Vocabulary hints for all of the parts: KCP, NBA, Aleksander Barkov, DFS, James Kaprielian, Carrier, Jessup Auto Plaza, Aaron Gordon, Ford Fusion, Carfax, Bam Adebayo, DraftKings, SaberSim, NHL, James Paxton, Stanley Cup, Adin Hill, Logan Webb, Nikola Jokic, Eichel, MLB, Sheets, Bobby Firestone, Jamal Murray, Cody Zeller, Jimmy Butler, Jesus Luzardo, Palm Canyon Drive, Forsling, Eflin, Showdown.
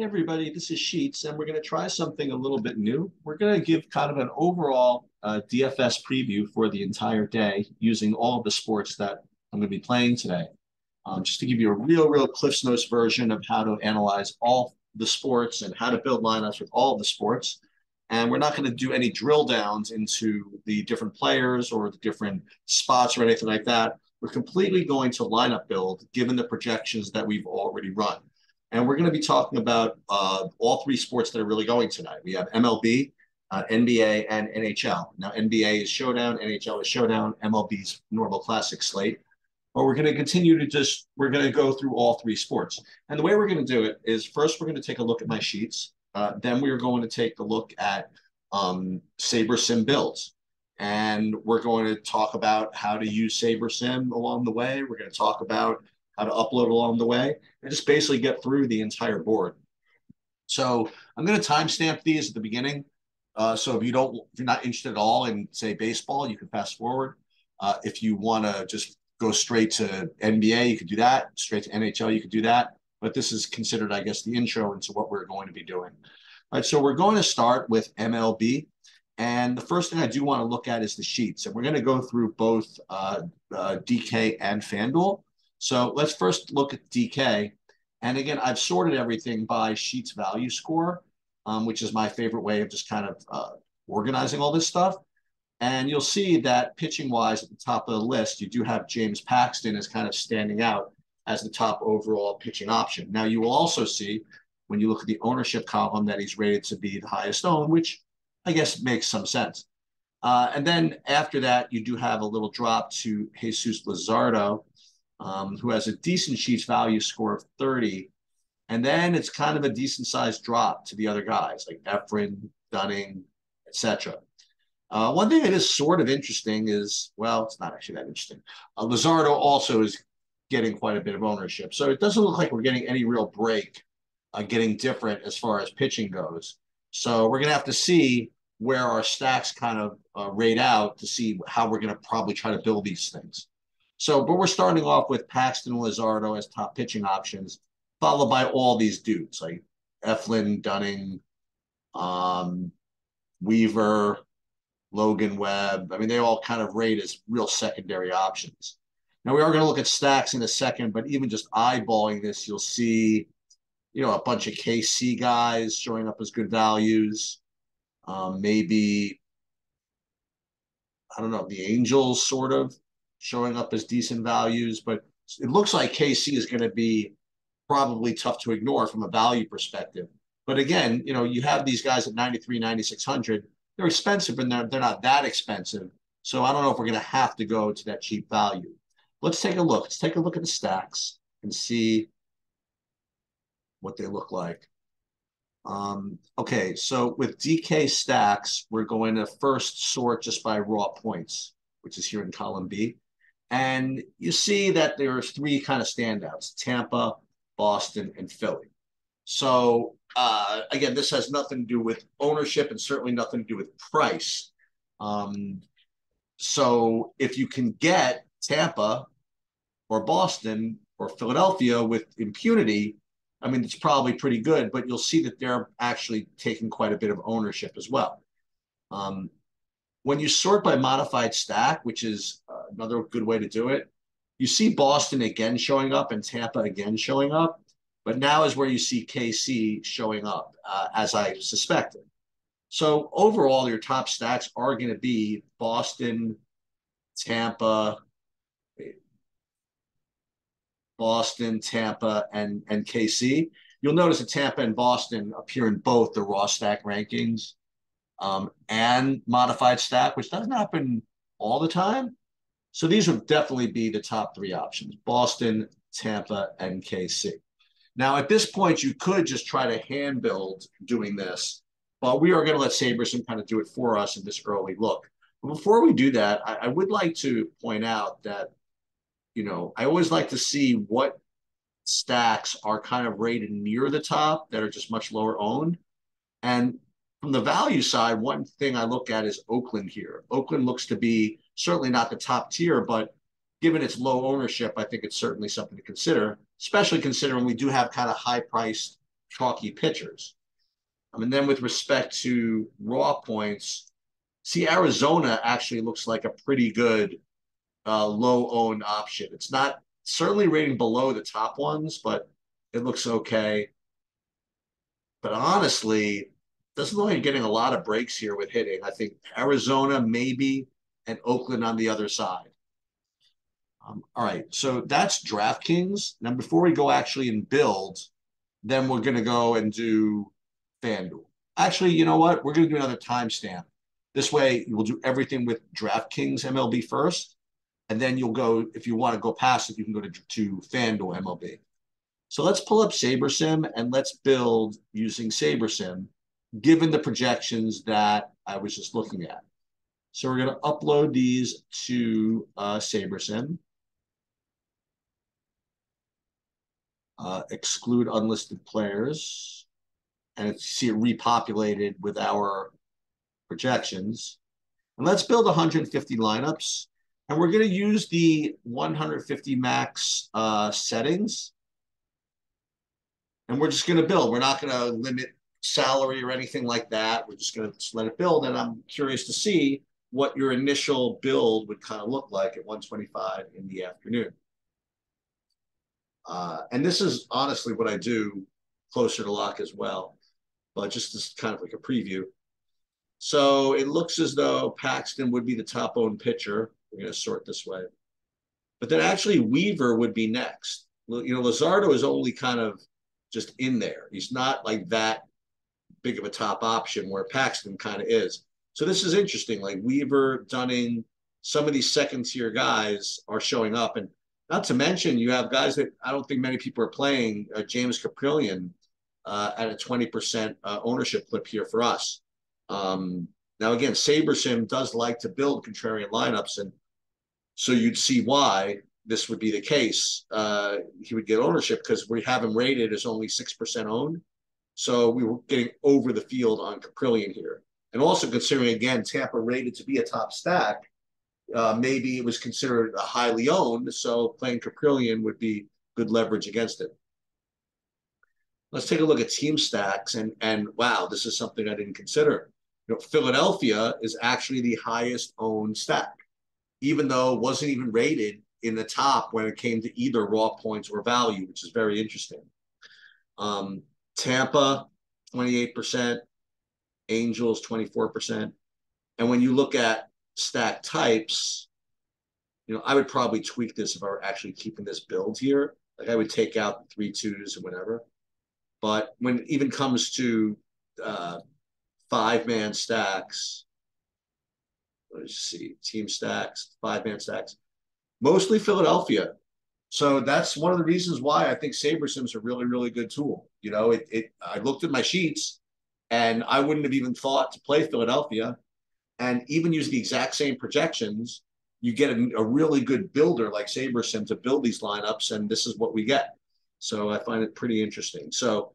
Hey everybody, this is Sheets, and we're going to try something a little bit new. We're going to give kind of an overall DFS preview for the entire day using all of the sports that I'm going to be playing today. Just to give you a real CliffsNotes version of how to analyze all the sports and how to build lineups with all of the sports. And we're not going to do any drill downs into the different players or the different spots or anything like that. We're completely going to lineup build given the projections that we've already run. And we're going to be talking about all three sports that are really going tonight. We have MLB, NBA, and NHL. Now, NBA is Showdown, NHL is Showdown, MLB's normal classic slate. But we're going to continue to just, we're going to go through all three sports. And the way we're going to do it is first, we're going to take a look at my sheets. Then we're going to take a look at SaberSim builds. And we're going to talk about how to use SaberSim along the way. We're going to talk about how to upload along the way, and just basically get through the entire board. So I'm going to timestamp these at the beginning. So if you're not interested at all in, say, baseball, you can fast forward. If you want to just go straight to NBA, you could do that. Straight to NHL, you could do that. But this is considered, I guess, the intro into what we're going to be doing. All right, so we're going to start with MLB. And the first thing I do want to look at is the sheets. And we're going to go through both DK and FanDuel. So let's first look at DK. And again, I've sorted everything by Sheets value score, which is my favorite way of just kind of organizing all this stuff. And you'll see that pitching-wise at the top of the list, you do have James Paxton as kind of standing out as the top overall pitching option. Now, you will also see when you look at the ownership column that he's rated to be the highest owned, which I guess makes some sense. And then after that, you do have a little drop to Jesus Luzardo, who has a decent Sheets value score of 30. And then it's kind of a decent-sized drop to the other guys, like Efren, Dunning, etc. One thing that is sort of interesting is, well, it's not actually that interesting. Luzardo also is getting quite a bit of ownership. So it doesn't look like we're getting any real break, getting different as far as pitching goes. So we're going to have to see where our stacks kind of rate out to see how we're going to probably try to build these things. So, but we're starting off with Paxton and Luzardo as top pitching options, followed by all these dudes like Eflin, Dunning, Weaver, Logan Webb. I mean, they all kind of rate as real secondary options. Now, we are going to look at stacks in a second, but even just eyeballing this, you'll see, you know, a bunch of KC guys showing up as good values. Maybe, I don't know, the Angels sort of showing up as decent values, but it looks like KC is going to be probably tough to ignore from a value perspective. But again, you know, you have these guys at 93, 9,600. They're expensive, but they're not that expensive. So I don't know if we're going to have to go to that cheap value. Let's take a look. Let's take a look at the stacks and see what they look like. Okay, so with DK stacks, we're going to first sort just by raw points, which is here in column B. And you see that there are three kind of standouts, Tampa, Boston, and Philly. So again, this has nothing to do with ownership and certainly nothing to do with price. So if you can get Tampa or Boston or Philadelphia with impunity, I mean, it's probably pretty good, but you'll see that they're actually taking quite a bit of ownership as well. When you sort by modified stack, which is another good way to do it, you see Boston again showing up and Tampa again showing up. But now is where you see KC showing up, as I suspected. So overall, your top stacks are going to be Boston, Tampa, and KC. You'll notice that Tampa and Boston appear in both the raw stack rankings and modified stack, which doesn't happen all the time. So these would definitely be the top three options, Boston, Tampa, and KC. Now, at this point, you could just try to hand build doing this, but we are going to let SaberSim kind of do it for us in this early look. But before we do that, I would like to point out that, you know, I always like to see what stacks are kind of rated near the top that are just much lower owned. And from the value side, one thing I look at is Oakland here. Oakland looks to be certainly not the top tier, but given its low ownership, I think it's certainly something to consider, especially considering we do have kind of high-priced chalky pitchers. And then with respect to raw points, see, Arizona actually looks like a pretty good low-owned option. It's not certainly rating below the top ones, but it looks okay. But honestly, doesn't look like you're getting a lot of breaks here with hitting. I think Arizona maybe and Oakland on the other side. All right, so that's DraftKings. Now, before we go actually and build, then we're going to go and do FanDuel. Actually, you know what? We're going to do another timestamp. This way, we'll do everything with DraftKings MLB first, and then you'll go, if you want to go past it, you can go to FanDuel MLB. So let's pull up SaberSim and let's build using SaberSim, given the projections that I was just looking at. So we're going to upload these to SaberSim. Exclude unlisted players. And it's, see it repopulated with our projections. And let's build 150 lineups. And we're going to use the 150 max settings. And we're just going to build. We're not going to limit salary or anything like that. We're just going to let it build. And I'm curious to see what your initial build would kind of look like at 1:25 in the afternoon. And this is honestly what I do closer to lock as well, but just as kind of like a preview. So it looks as though Paxton would be the top owned pitcher. We're going to sort this way. But then actually Weaver would be next. You know, Luzardo is only kind of just in there. He's not like that big of a top option where Paxton kind of is. So this is interesting. Like Weaver, Dunning, some of these second tier guys are showing up. And not to mention you have guys that I don't think many people are playing. James Kaprielian at a 20% ownership clip here for us. Now, again, SaberSim does like to build contrarian lineups, and so you'd see why this would be the case. He would get ownership because we have him rated as only 6% owned. So we were getting over the field on Kaprielian here. And also considering, again, Tampa rated to be a top stack, maybe it was considered a highly owned, so playing Kaprielian would be good leverage against it. Let's take a look at team stacks, and wow, this is something I didn't consider. You know, Philadelphia is actually the highest owned stack, even though it wasn't even rated in the top when it came to either raw points or value, which is very interesting. Tampa, 28%, Angels, 24%. And when you look at stack types, you know, I would probably tweak this if I were actually keeping this build here. Like I would take out the 3 2s and whatever. But when it even comes to five-man stacks, let's see, team stacks, five-man stacks, mostly Philadelphia. So that's one of the reasons why I think SaberSim's a really, really good tool. You know, I looked at my sheets, and I wouldn't have even thought to play Philadelphia. And even using the exact same projections, you get a really good builder like SaberSim to build these lineups, and this is what we get. So I find it pretty interesting. So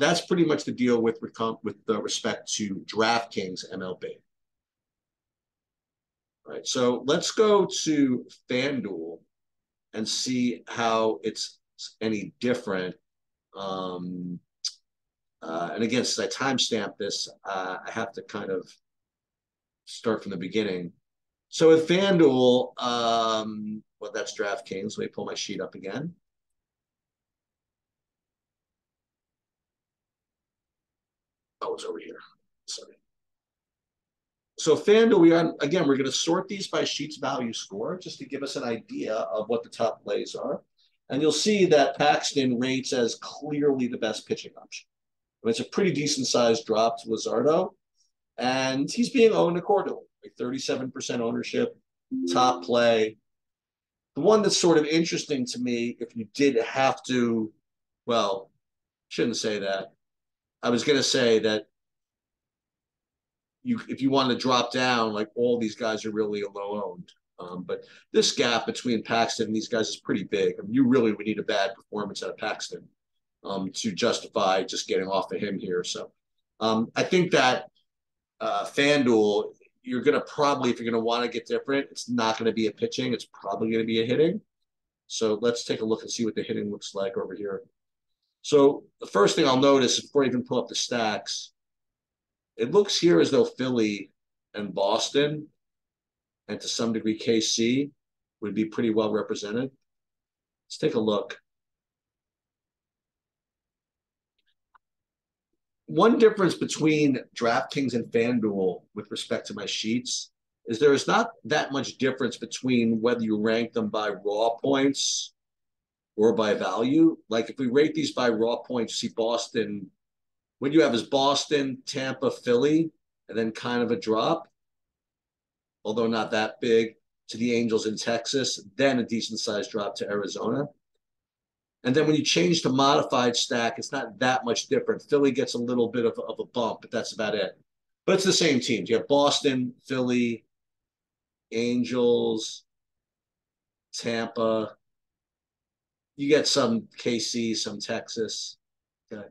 that's pretty much the deal with respect to DraftKings MLB. All right, so let's go to FanDuel and see how it's any different. And again, since I timestamp this, I have to kind of start from the beginning. So with FanDuel, well, that's DraftKings. Let me pull my sheet up again. Oh, it's over here. Sorry. So FanDuel, we're going to sort these by Sheets value score just to give us an idea of what the top plays are. And you'll see that Paxton rates as clearly the best pitching option. It's a pretty decent-sized drop to Luzardo, and he's being owned accordingly, like 37% ownership, top play. The one that's sort of interesting to me, if you did have to, well, shouldn't say that. I was going to say that if you wanted to drop down, like all these guys are really low-owned. But this gap between Paxton and these guys is pretty big. I mean, you really would need a bad performance out of Paxton to justify just getting off of him here. So I think that FanDuel, you're going to probably, if you're going to want to get different, it's not going to be a pitching. It's probably going to be a hitting. So let's take a look and see what the hitting looks like over here. So the first thing I'll notice before I even pull up the stacks, it looks here as though Philly and Boston, and to some degree KC, would be pretty well represented. Let's take a look. One difference between DraftKings and FanDuel with respect to my sheets is there is not that much difference between whether you rank them by raw points or by value. Like if we rate these by raw points, you see Boston, what you have is Boston, Tampa, Philly, and then kind of a drop, although not that big, to the Angels in Texas, then a decent-sized drop to Arizona. And then when you change to modified stack, it's not that much different. Philly gets a little bit of a bump, but that's about it. But it's the same teams. You have Boston, Philly, Angels, Tampa. You get some KC, some Texas. Okay.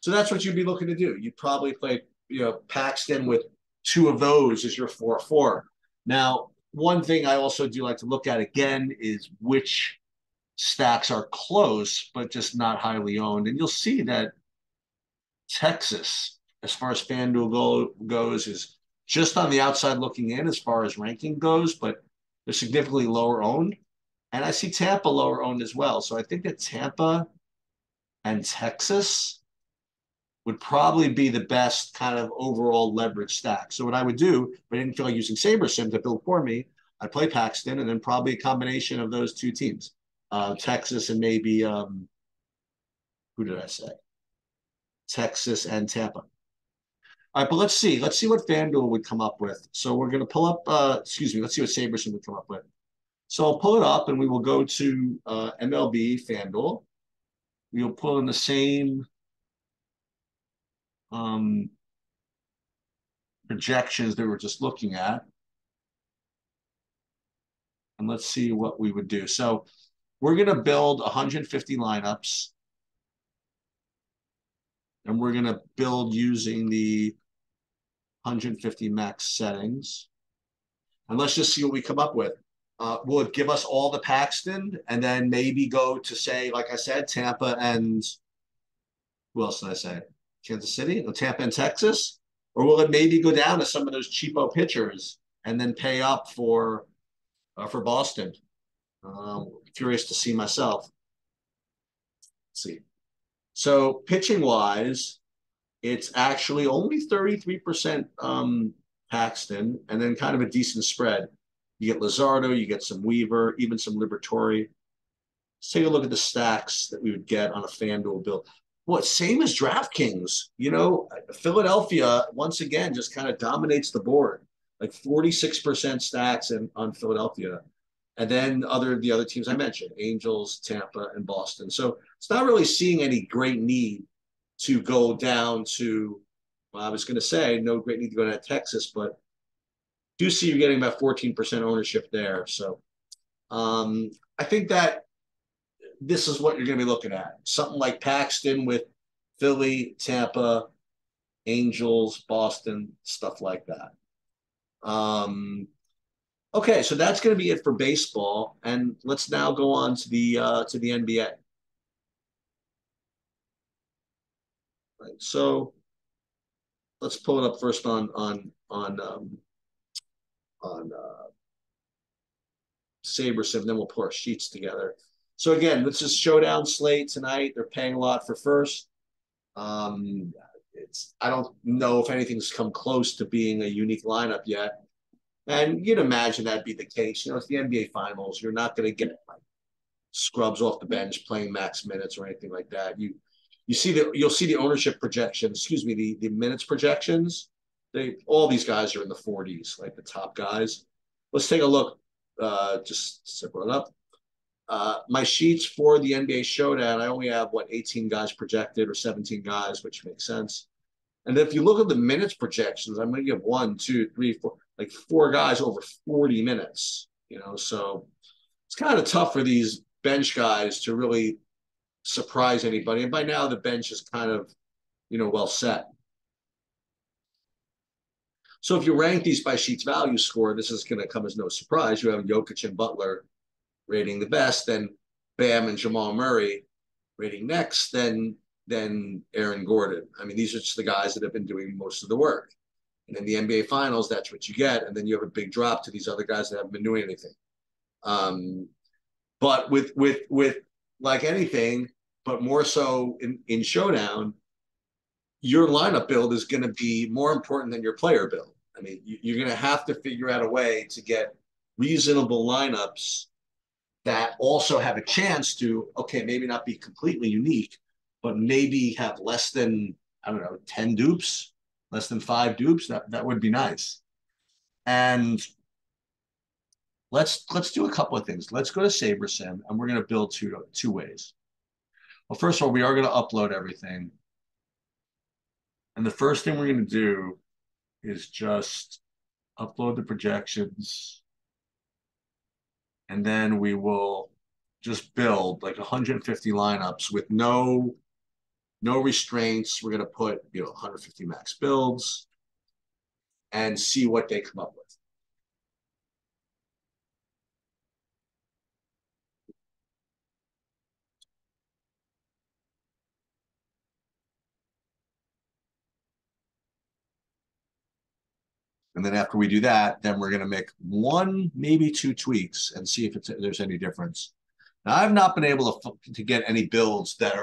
So that's what you'd be looking to do. You'd probably play, you know, Paxton with two of those as your 4-4. Now, one thing I also do like to look at again is which stacks are close, but just not highly owned. And you'll see that Texas, as far as FanDuel goes, is just on the outside looking in as far as ranking goes, but they're significantly lower owned. And I see Tampa lower owned as well. So I think that Tampa and Texas would probably be the best kind of overall leverage stack. So what I would do, if I didn't feel like using SaberSim to build for me, I'd play Paxton and then probably a combination of those two teams, Texas and maybe, who did I say? Texas and Tampa. All right, but let's see. Let's see what FanDuel would come up with. So we're going to pull up, let's see what SaberSim would come up with. So I'll pull it up and we will go to MLB FanDuel. We will pull in the same projections that we're just looking at. And let's see what we would do. So we're going to build 150 lineups. And we're going to build using the 150 max settings. And let's just see what we come up with. Will it give us all the Paxton and then maybe go to, say, like I said, Tampa and who else did I say? Kansas City, Tampa and Texas? Or will it maybe go down to some of those cheapo pitchers and then pay up for Boston? Curious to see myself. Let's see. So pitching-wise, it's actually only 33% Paxton and then kind of a decent spread. You get Luzardo, you get some Weaver, even some Liberatore. Let's take a look at the stacks that we would get on a FanDuel build. What, same as DraftKings, you know, Philadelphia, once again, just kind of dominates the board, like 46% stacks on Philadelphia. And then the other teams I mentioned, Angels, Tampa, and Boston. So it's not really seeing any great need to go down to, well, I was going to say, no great need to go down to Texas, but do see you're getting about 14% ownership there. So I think that this is what you're going to be looking at. Something like Paxton with Philly, Tampa, Angels, Boston, stuff like that. Okay, so that's going to be it for baseball. And let's now go on to the NBA. Right, so let's pull it up first on SaberSim, then we'll pull our sheets together. So again, this is showdown slate tonight. They're paying a lot for first. I don't know if anything's come close to being a unique lineup yet. And you'd imagine that'd be the case. You know, it's the NBA Finals. You're not going to get like scrubs off the bench playing max minutes or anything like that. You'll see the ownership projections. Excuse me, the minutes projections. All these guys are in the 40s, like the top guys. Let's take a look. Just simple it up. My sheets for the NBA Showdown, I only have, 18 guys projected or 17 guys, which makes sense. And if you look at the minutes projections, I'm going to give 1, 2, 3, 4, like 4 guys over 40 minutes, you know. So it's kind of tough for these bench guys to really surprise anybody. And by now the bench is kind of, you know, well set. So if you rank these by sheets value score, this is going to come as no surprise. You have Jokic and Butler rating the best, then Bam and Jamal Murray rating next than Aaron Gordon. I mean, these are just the guys that have been doing most of the work. And in the NBA Finals, that's what you get. And then you have a big drop to these other guys that haven't been doing anything. But with like anything, but more so in Showdown, your lineup build is going to be more important than your player build. I mean, you're going to have to figure out a way to get reasonable lineups that also have a chance to, okay, maybe not be completely unique, but maybe have less than, I don't know, 10 dupes, less than 5 dupes. That would be nice. And let's do a couple of things. Let's go to SaberSim, and we're going to build two ways. Well, first of all, we are going to upload everything. And the first thing we're going to do is just upload the projections. And then we will just build like 150 lineups with no restraints. We're going to put 150 max builds and see what they come up with. And then after we do that, then we're going to make one, maybe 2 tweaks and see if there's any difference. Now, I've not been able to get any builds that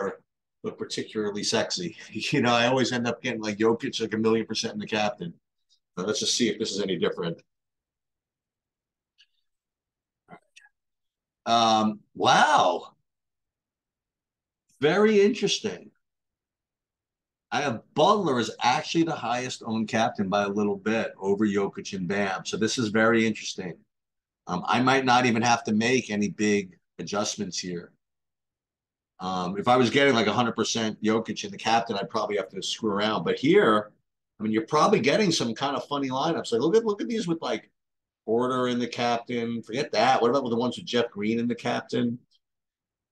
look particularly sexy. I always end up getting like Jokic, like 1,000,000% in the captain. But let's just see if this is any different. Wow. Very interesting. I have Butler is actually the highest owned captain by a little bit over Jokic and Bam. So this is very interesting. I might not even have to make any big adjustments here. If I was getting like 100% Jokic and the captain, I'd probably have to screw around. But here, I mean, you're probably getting some kind of funny lineups. Like look at these with like Porter in the captain. Forget that. What about with the ones with Jeff Green in the captain?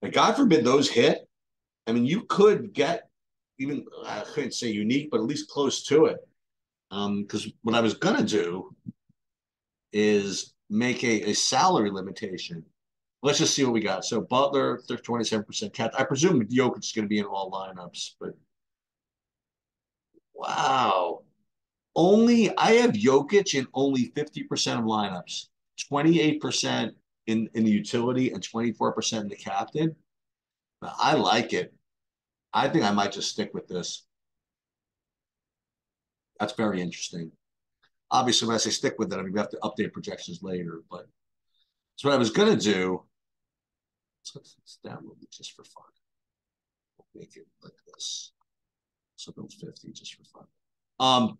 Like, God forbid those hit. I mean, you could get, even I couldn't say unique, but at least close to it. Because what I was going to do is make a salary limitation. Let's just see what we got. So Butler, they're 27% cap. I presume Jokic is going to be in all lineups, but wow. I have Jokic in only 50% of lineups, 28% in the utility and 24% in the captain. But I like it. I think I might just stick with this. That's very interesting. Obviously, when I say stick with it, I mean, we have to update projections later, but so what I was going to do, let's download it just for fun. We'll make it like this. So build 50 just for fun.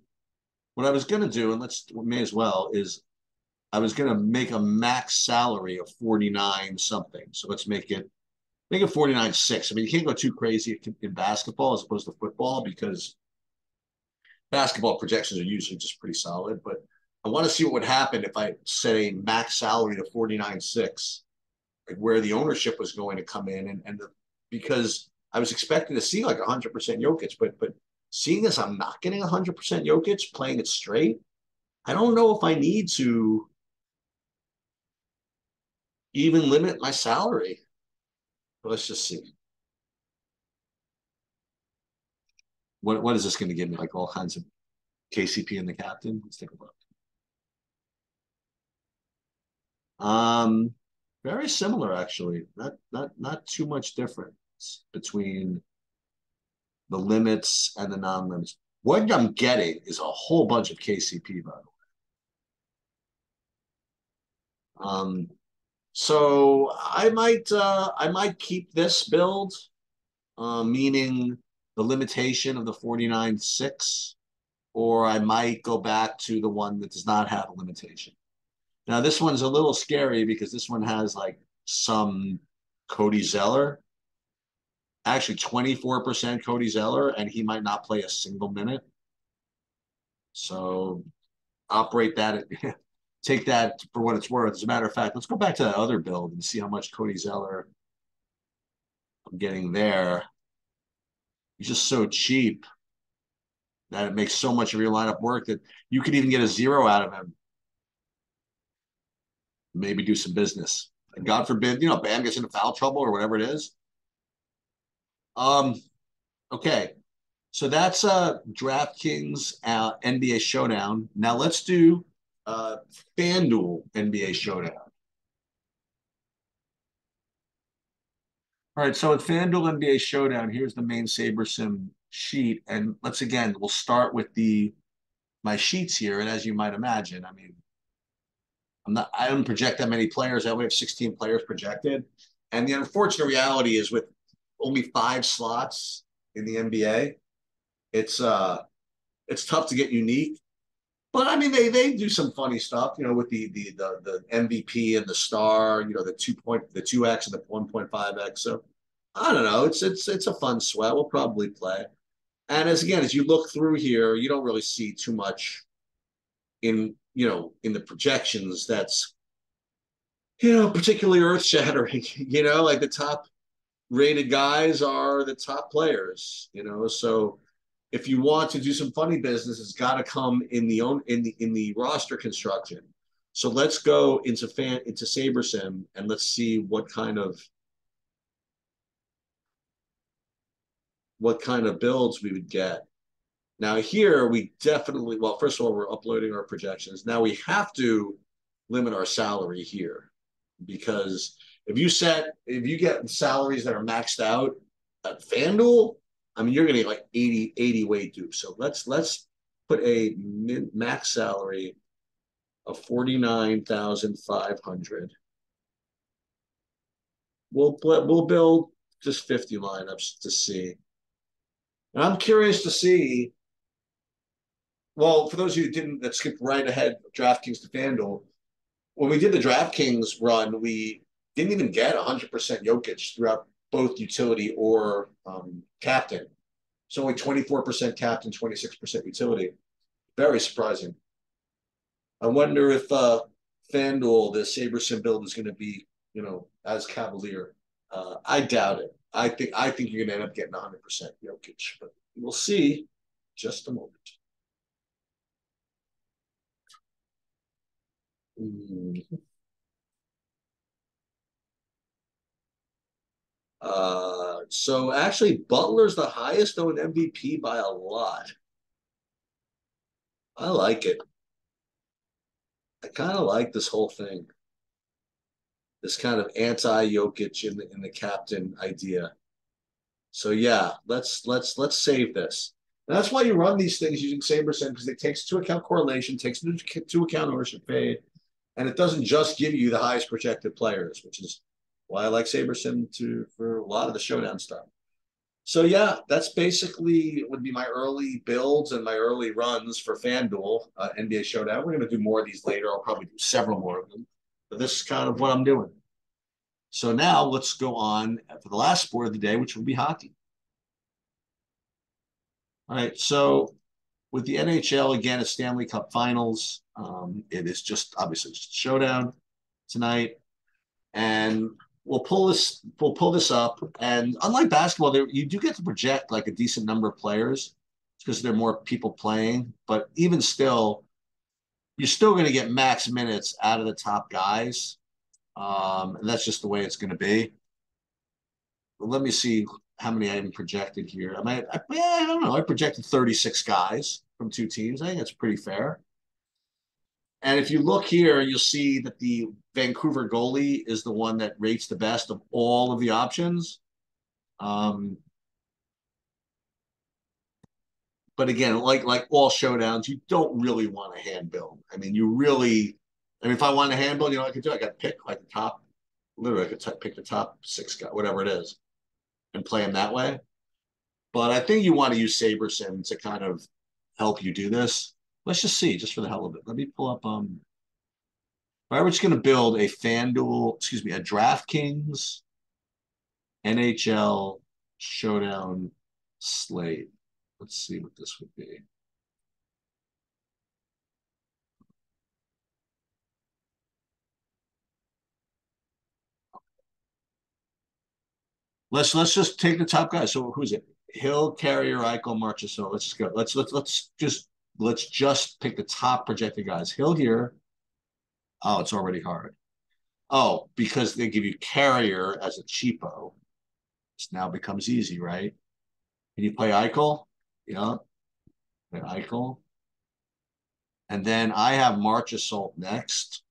What I was going to do, and I was going to make a max salary of 49 something. So let's make it, 49.6. I mean, you can't go too crazy in basketball as opposed to football, because basketball projections are usually just pretty solid. But I want to see what would happen if I set a max salary to 49.6, like where the ownership was going to come in. Because I was expecting to see like 100% Jokic, but seeing as I'm not getting 100% Jokic, playing it straight, I don't know if I need to even limit my salary. Let's just see. What is this going to give me? Like all kinds of KCP and the captain? Let's take a look. Very similar, actually. Not too much difference between the limits and the non-limits. What I'm getting is a whole bunch of KCP, by the way. So I might keep this build, meaning the limitation of the 49.6, or I might go back to the one that does not have a limitation. Now, this one's a little scary because this one has like some Cody Zeller, actually 24% Cody Zeller, and he might not play a single minute. So operate that at take that for what it's worth. As a matter of fact, let's go back to that other build and see how much Cody Zeller I'm getting there. He's just so cheap that it makes so much of your lineup work that you could even get a 0 out of him. Maybe do some business. And God forbid, Bam gets into foul trouble or whatever it is. Okay, so that's DraftKings NBA Showdown. Now let's do FanDuel NBA Showdown. All right, so at FanDuel NBA Showdown, here's the main SaberSim sheet, and let's again, we'll start with my sheets here, and as you might imagine, I mean, I don't project that many players. I only have 16 players projected, and the unfortunate reality is with only 5 slots in the NBA, it's tough to get unique. But I mean, they do some funny stuff, you know, with the MVP and the star, you know, the 2x and the 1.5x. So I don't know, it's a fun sweat. We'll probably play. And as you look through here, you don't really see too much in the projections that's, particularly earth-shattering. Like the top rated guys are the top players, so if you want to do some funny business, it's got to come in the roster construction. So let's go into SaberSim and let's see what kind of builds we would get. Now here we definitely, well, first of all, we're uploading our projections. Now we have to limit our salary here, because if you get salaries that are maxed out at FanDuel, I mean, you're going to get like 80 weight dupes. So let's put a max salary of $49,500. We'll build just 50 lineups to see. And I'm curious to see, well, for those of you who didn't, that skipped right ahead DraftKings to FanDuel, when we did the DraftKings run, we didn't even get 100% Jokic throughout both utility or captain. So only 24% captain, 26% utility. Very surprising. I wonder if FanDuel, the SaberSim build, is going to be, as cavalier. I doubt it. I think you're going to end up getting 100% Jokic, but we'll see in just a moment. So actually, Butler's the highest owned MVP by a lot. I like it. I kind of like this whole thing. This kind of anti-Jokic in the captain idea. So yeah, let's save this. And that's why you run these things using SaberSim, because it takes into account correlation, takes into account ownership paid, and it doesn't just give you the highest projected players, which is why I like SaberSim for a lot of the showdown stuff. So yeah, that's basically would be my early builds and my early runs for FanDuel NBA Showdown. We're going to do more of these later. I'll probably do several more of them, but this is kind of what I'm doing. So now let's go on for the last sport of the day, which will be hockey. All right, so with the NHL, again, it's Stanley Cup Finals. It is just obviously just a showdown tonight, and we'll pull this up. And unlike basketball, you do get to project like a decent number of players because there are more people playing. But even still, you're still going to get max minutes out of the top guys. And that's just the way it's going to be. But let me see how many I even projected here. I don't know. I projected 36 guys from 2 teams. I think that's pretty fair. And if you look here, you'll see that the Vancouver goalie is the one that rates the best of all of the options. But again, like all showdowns, you don't really want to hand build. I mean, if I want to hand build, I could do. I could pick like the top, literally, I could pick the top 6 guy, whatever it is, and play them that way. But I think you want to use SaberSim to kind of help you do this. Let's just see, just for the hell of it. Let me pull up. All right, we're just going to build a FanDuel, excuse me, a DraftKings NHL showdown slate. Let's see what this would be. Let's just take the top guys. So who's it? Hill, Carrier, Eichel, Marchessault. Let's just go. Let's just pick the top projected guys. Hill here. Oh, it's already hard. Oh, because they give you Carrier as a cheapo. now becomes easy, right? Can you play Eichel? Yeah. Play Eichel. And then I have Marchessault next.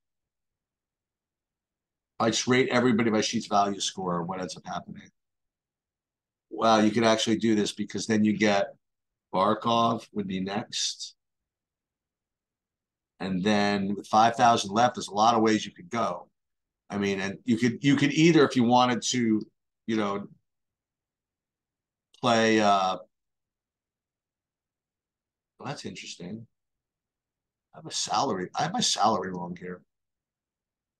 I just rate everybody by Sheets value score, what ends up happening. Wow, you could actually do this because then you get Barkov would be next. And then with 5,000 left, there's a lot of ways you could go. I mean, and you could either, if you wanted to, you know, play, well, that's interesting. I have my salary wrong here.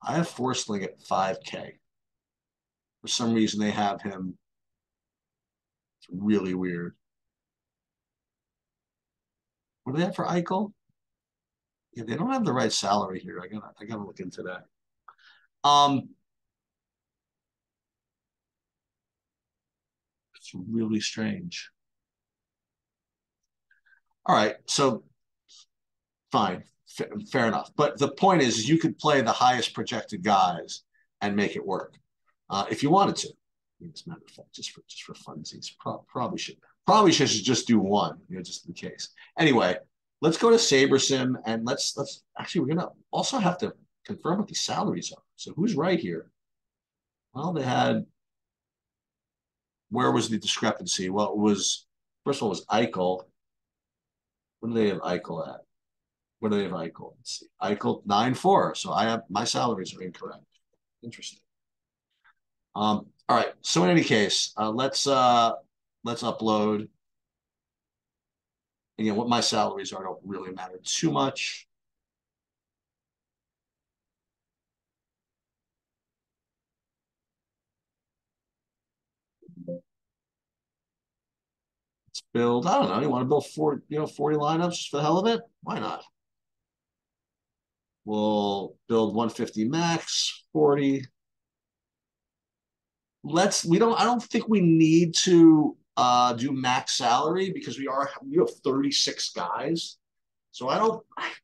I have Forsling at 5K. For some reason, they have him. It's really weird. What do they have for Eichel? Yeah, they don't have the right salary here. I gotta look into that. It's really strange. All right, so fine, fair enough. But the point is, you could play the highest projected guys and make it work if you wanted to. As a matter of fact, just for funsies, probably should just do one, you know, just in case. Anyway, let's go to SaberSim and let's actually, we're gonna also have to confirm what these salaries are. So who's right here? Well, they had, where was the discrepancy? Well, it was, first of all, it was Eichel. What do they have Eichel at? What do they have Eichel? Let's see. Eichel 9-4. So I have, my salaries are incorrect. Interesting. All right. So in any case, let's upload. And, you know, what my salaries are don't really matter too much. Let's build, I don't know, you want to build 40 lineups for the hell of it? Why not? We'll build 150 max, 40. I don't think we need to do max salary because we have 36 guys. So I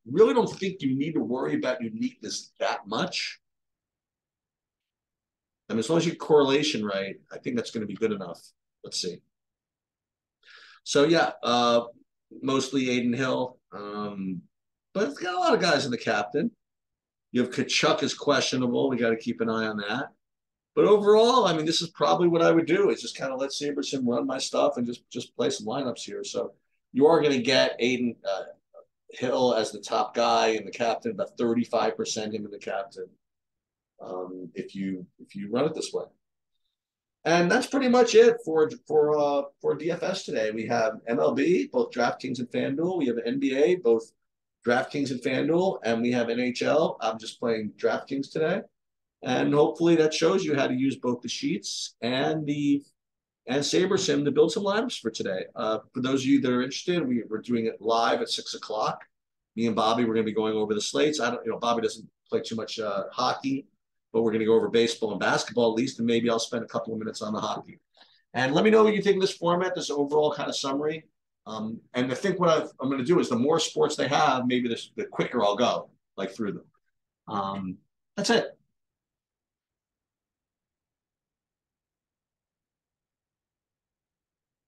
really don't think you need to worry about uniqueness that much. I mean, as long as you get correlation right, I think that's going to be good enough. Let's see. So, yeah, mostly Adin Hill. But it's got a lot of guys in the captain. You have Kachuk is questionable. We got to keep an eye on that. But overall, I mean, this is probably what I would do, is just kind of let SaberSim run my stuff and just play some lineups here. So you are going to get Adin Hill as the top guy and the captain, about 35% him in the captain. If you run it this way. And that's pretty much it for DFS today. We have MLB, both DraftKings and FanDuel. We have NBA, both DraftKings and FanDuel, and we have NHL. I'm just playing DraftKings today. And hopefully that shows you how to use both the Sheets and SaberSim to build some lineups for today. For those of you that are interested, we're doing it live at 6 o'clock. Me and Bobby, we're going to be going over the slates. Bobby doesn't play too much hockey. But we're going to go over baseball and basketball at least, and maybe I'll spend a couple of minutes on the hockey. And let me know what you think of this format, this overall kind of summary. And I think what I'm going to do is the more sports they have, maybe the quicker I'll go, like, through them. That's it.